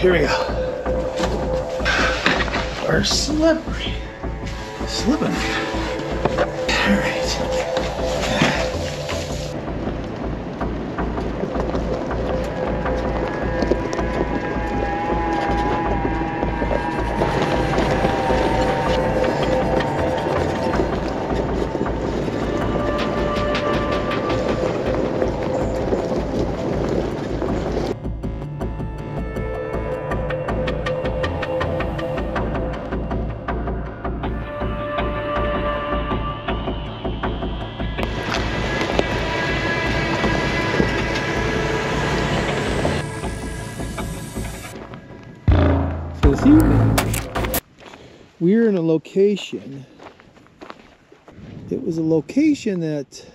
here we go. Our celebrity. Slipping. All right. This evening, we are in a location. It was a location that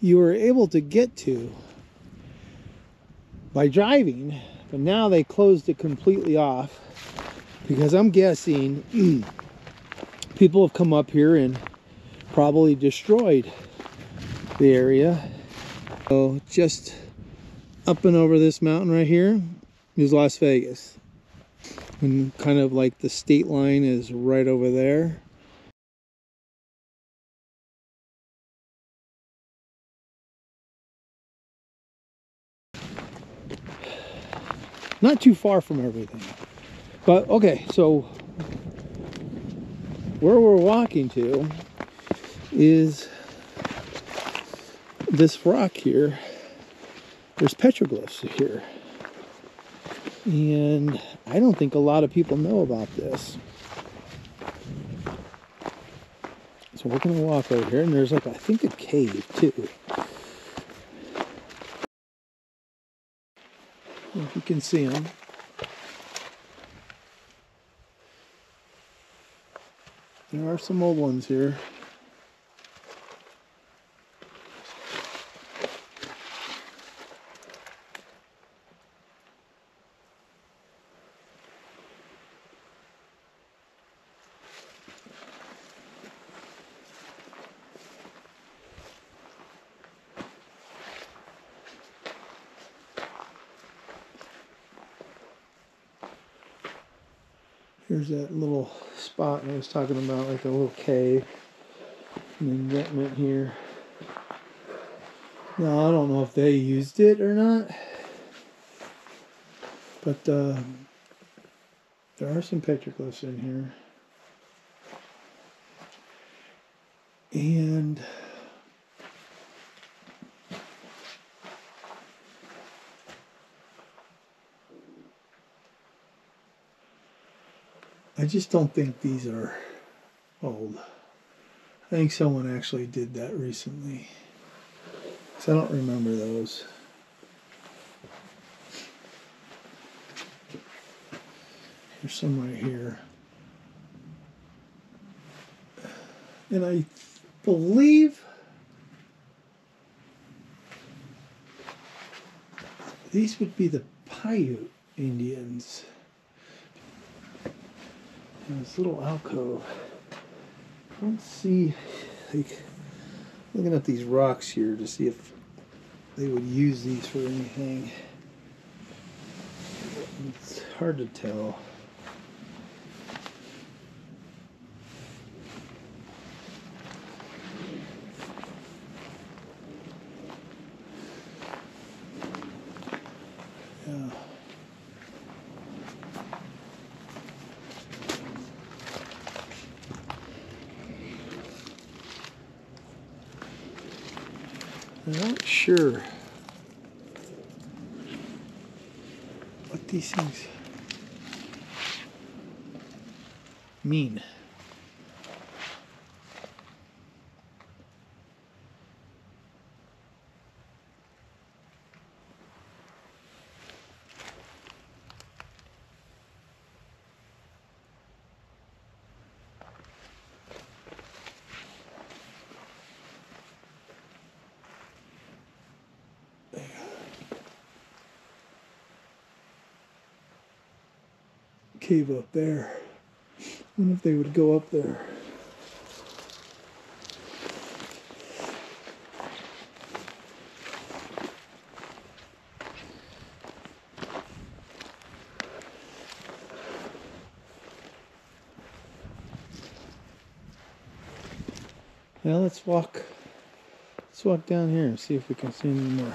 you were able to get to by driving, but now they closed it completely off because I'm guessing people have come up here and probably destroyed the area. So just up and over this mountain right here is Las Vegas. And kind of like the state line is right over there. Not too far from everything. But okay, so where we're walking to is this rock here. There's petroglyphs here. And I don't think a lot of people know about this. So we're going to walk over here, and there's like, I think, a cave too. If you can see them. There are some old ones here. Here's that little spot I was talking about, like a little cave, an embankment here. Now, I don't know if they used it or not, but there are some petroglyphs in here. And I just don't think these are old. I think someone actually did that recently, because I don't remember those. There's some right here. And I believe these would be the Paiute Indians. This little alcove. I don't see, like, looking at these rocks here to see if they would use these for anything. It's hard to tell. Yeah. I'm not sure what these things mean. Cave up there. I wonder if they would go up there. Now let's walk. Let's walk down here and see if we can see any more.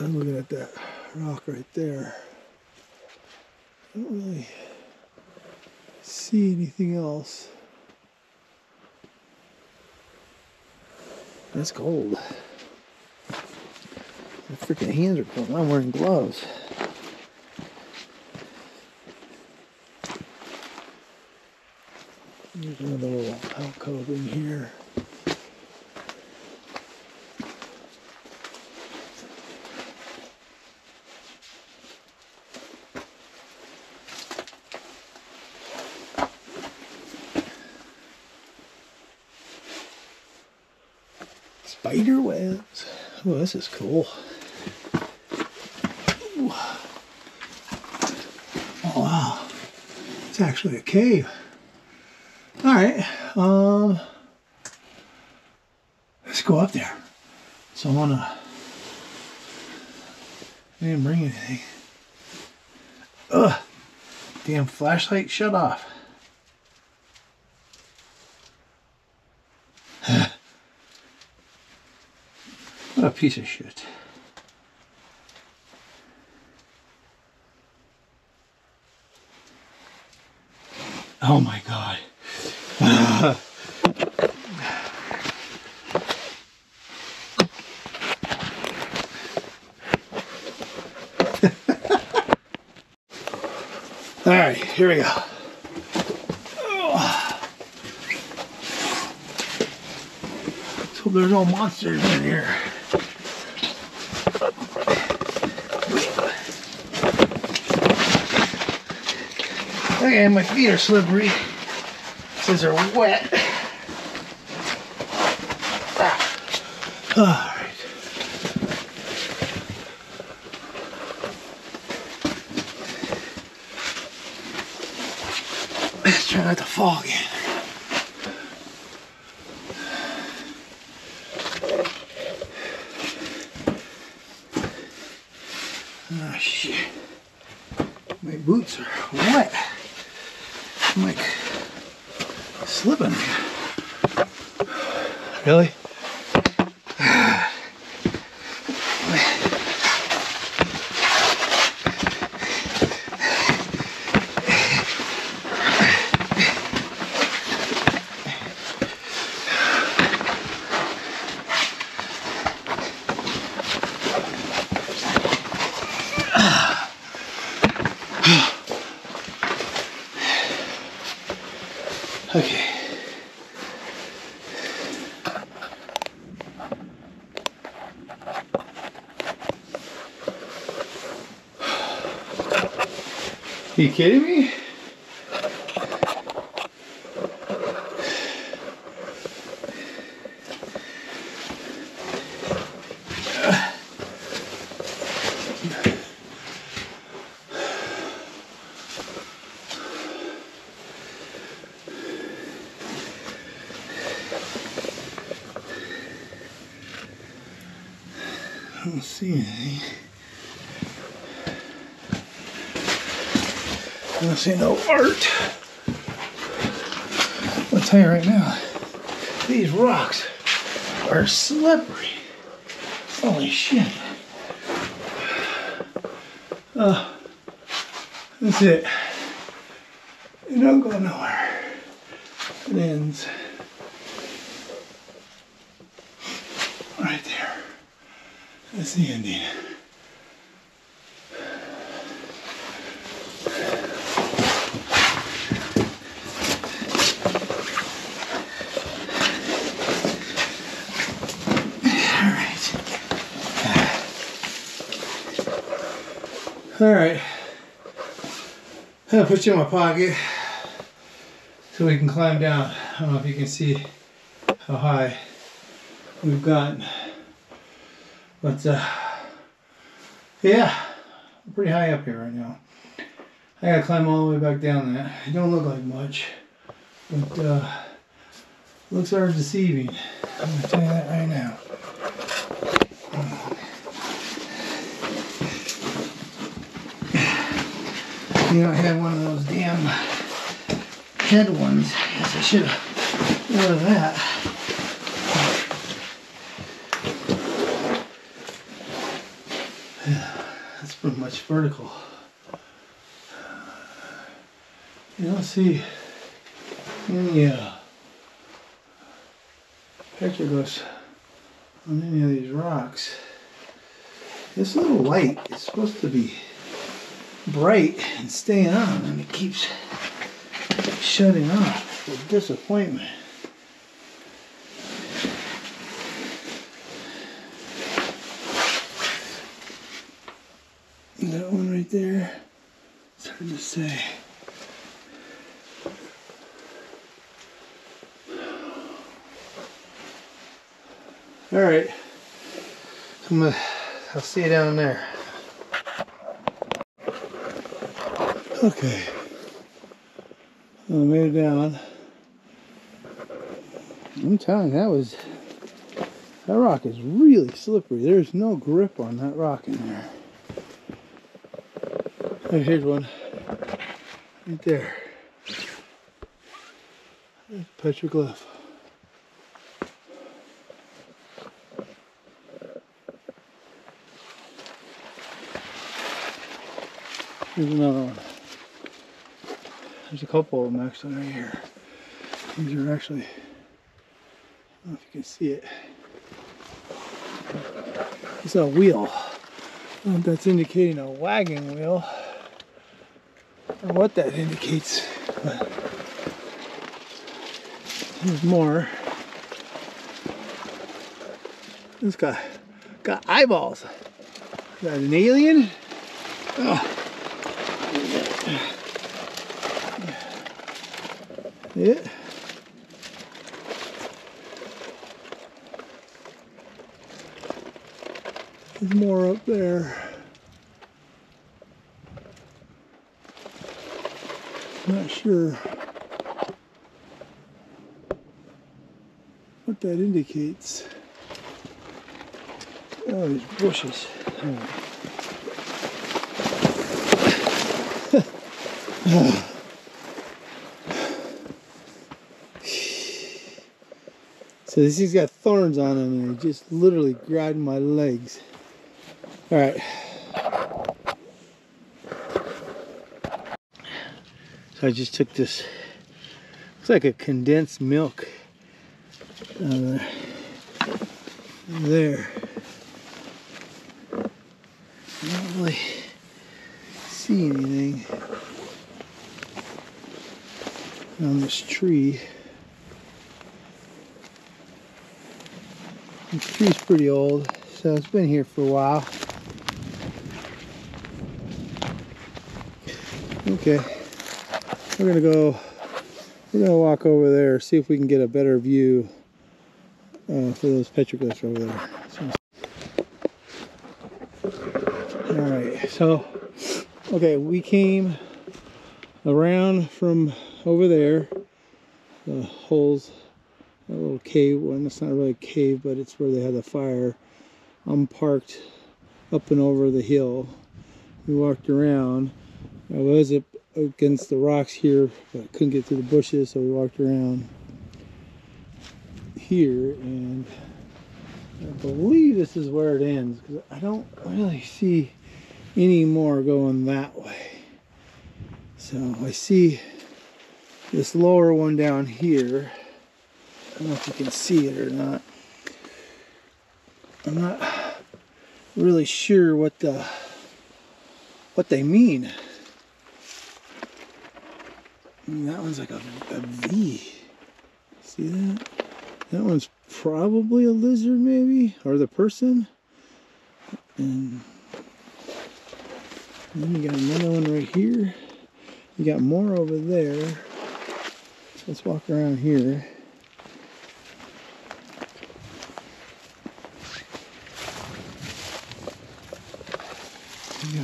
I'm looking at that rock right there. I don't really see anything else. That's cold. My freaking hands are cold. I'm wearing gloves. There's another little alcove in here. Spider webs. Oh, this is cool. Ooh. Oh, wow. It's actually a cave. All right. Let's go up there. So I didn't bring anything. Ugh. Damn flashlight shut off. What a piece of shit. Oh my God. All right, here we go. Oh. Let's hope there's no monsters in here. Okay, my feet are slippery. These are wet. All right. Let's try not to fall again. Oh shit. My boots are wet. I'm like slipping. Really? Okay. Are you kidding me? I don't see anything. I don't see no art. I'll tell you right now, these rocks are slippery. Holy shit. That's it. You don't go nowhere. It ends right there. That's the ending. All right. All right. I'll put you in my pocket so we can climb down. I don't know if you can see how high we've gotten. But yeah, I'm pretty high up here right now. I gotta climb all the way back down that. It don't look like much, but looks are deceiving. I'm gonna tell you that right now. You know, I had one of those damn head ones. Yes, I should have rid of that. That's pretty much vertical. You don't see any picture goes on any of these rocks. This little light is supposed to be bright and staying on, and it keeps shutting off. It's a disappointment. That one right there, it's hard to say. All right, I'll see you down there. Okay, I made it down. I'm telling you, that rock is really slippery. There's no grip on that rock in there. Here's one, right there. Petroglyph. Here's another one. There's a couple of them actually right here. These are actually, I don't know if you can see it. It's a wheel. That's indicating a wagging wheel. I don't know what that indicates, but there's more. This guy got eyeballs. Is that an alien? Oh. Yeah. There's more up there. Not sure what that indicates. Oh, these bushes. Oh. So this has got thorns on them, and they just literally grabbed my legs. All right. So I just took this, looks like a condensed milk there. I don't really see anything on this tree. This tree's pretty old, so it's been here for a while. Okay. We're gonna walk over there, see if we can get a better view for those petroglyphs over there. So, all right, so, okay, we came around from over there, the holes, a little cave one, it's not really a cave, but it's where they had the fire. I'm parked up and over the hill. We walked around. I was up against the rocks here, but couldn't get through the bushes, so we walked around here, and I believe this is where it ends, because I don't really see any more going that way. So I see this lower one down here. I don't know if you can see it or not. I'm not really sure what they mean. That one's like a V. See that? That one's probably a lizard, maybe, or the person. And then you got another one right here. You got more over there. Let's walk around here. You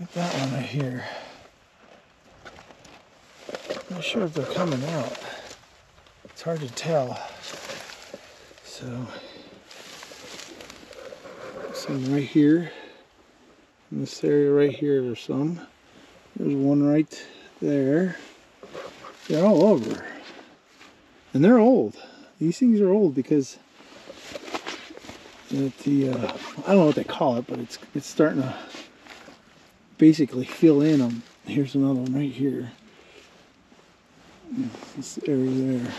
got that one right here. I'm not sure if they're coming out. It's hard to tell. So, some right here. In this area right here, there's some. There's one right there. They're all over. And they're old. These things are old because the I don't know what they call it, but it's starting to basically fill in them. Here's another one right here. This area there.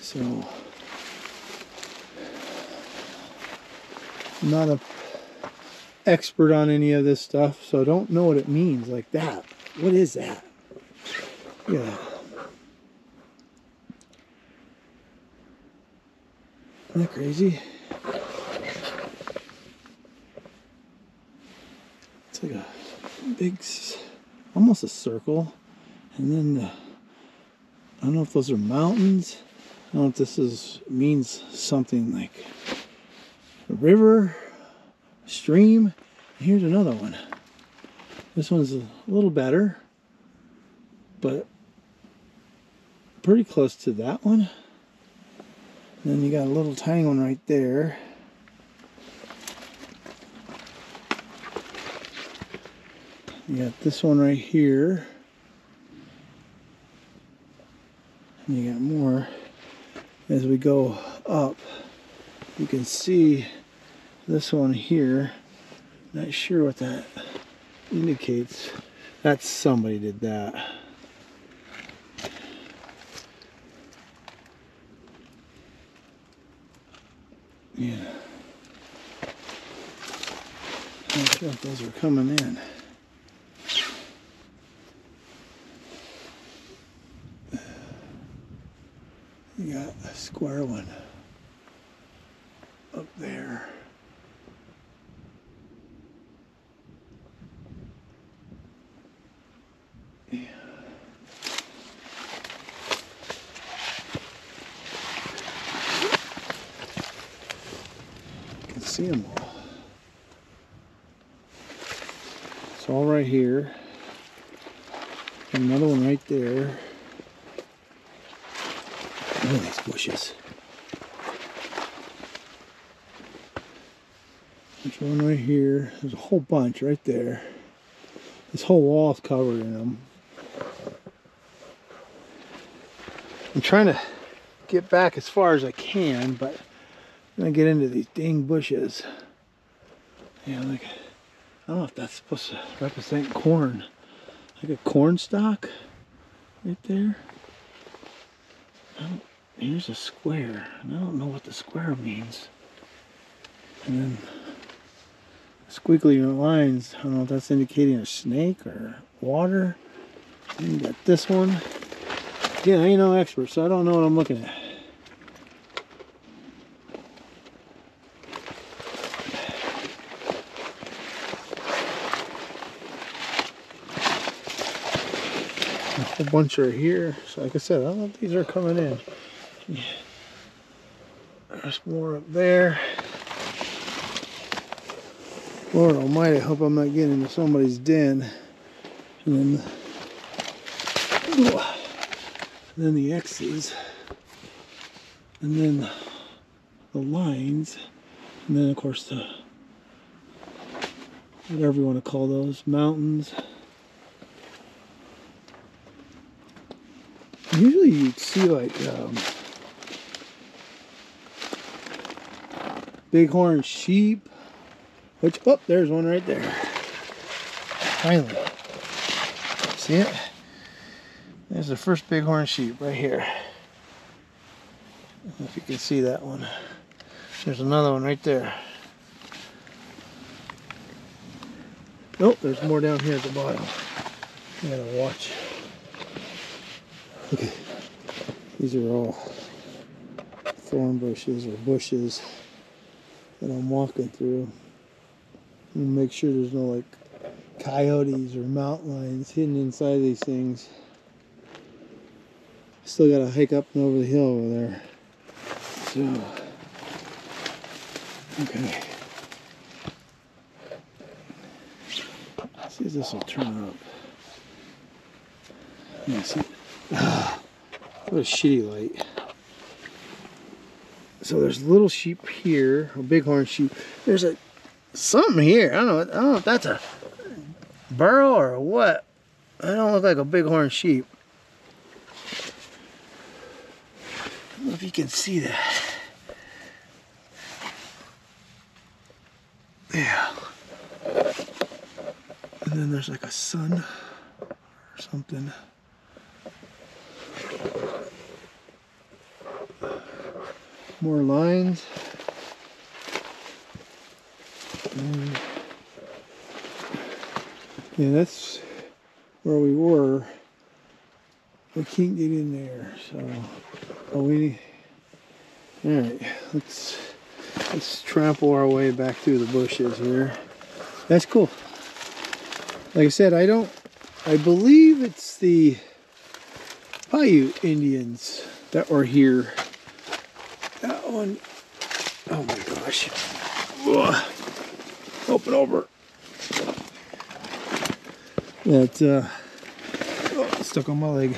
So I'm not an expert on any of this stuff, so I don't know what it means like that. What is that? Yeah. Isn't that crazy? It's like a big, almost a circle. And then, I don't know if those are mountains. I don't know if this means something like a river, a stream. And here's another one. This one's a little better, but pretty close to that one. And then you got a little tiny one right there. You got this one right here. And you got more. As we go up, you can see this one here. Not sure what that indicates. That's somebody did that. Yeah. I'm not sure if those are coming in. You got a square one up there. Yeah. You can see them all. It's all right here. And another one right there. Look at these bushes. There's one right here. There's a whole bunch right there. This whole wall is covered in them. I'm trying to get back as far as I can, but I'm gonna get into these dang bushes. Yeah, like, I don't know if that's supposed to represent corn. Like a corn stalk right there. Here's a square, and I don't know what the square means. And then squiggly lines, I don't know if that's indicating a snake or water. And you got this one. Again, I ain't no expert, so I don't know what I'm looking at. A whole bunch are here, so like I said, I don't know if these are coming in. Yeah. There's more up there. Lord almighty, I hope I'm not getting into somebody's den. And then, the X's. And then the lines. And then of course the, whatever you want to call those, mountains. Usually you'd see like bighorn sheep, which, oh, there's one right there. Finally. See it? There's the first bighorn sheep right here. I don't know if you can see that one. There's another one right there. Nope, there's more down here at the bottom. You gotta watch. Okay, these are all thorn bushes or bushes that I'm walking through. And make sure there's no like coyotes or mountain lions hidden inside these things. Still gotta hike up and over the hill over there. So, okay. Let's see if this will turn up. Yeah, see? What a shitty light. So there's little sheep here, or bighorn sheep. There's something here. I don't know if that's a burrow or what. I don't look like a bighorn sheep. I don't know if you can see that. Yeah. And then there's like a sun or something. More lines. And yeah, that's where we were. We can't get in there, so alright, let's trample our way back through the bushes here. That's cool. Like I said, I believe it's the Paiute Indians that were here. That one, oh my gosh. Ugh. Open over. That stuck on my leg.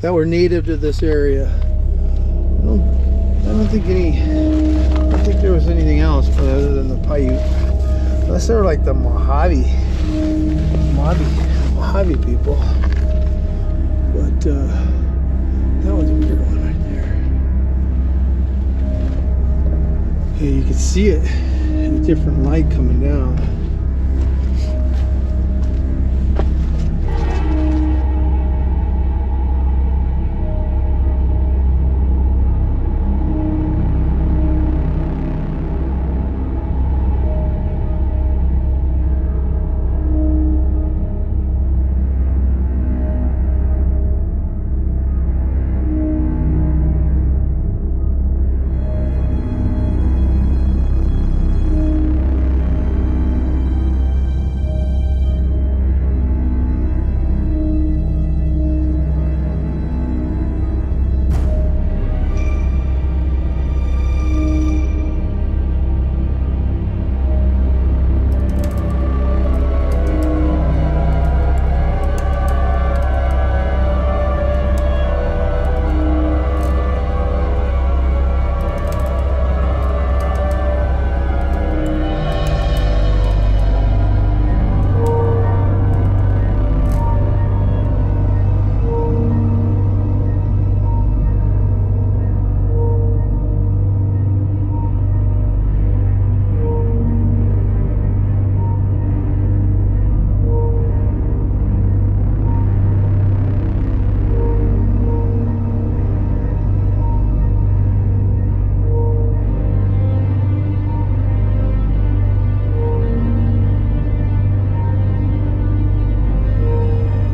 That were native to this area. I don't think there was anything else other than the Paiute. Unless they were like the Mojave people. But that was a weird one right there. Yeah, you can see it in a different light coming down.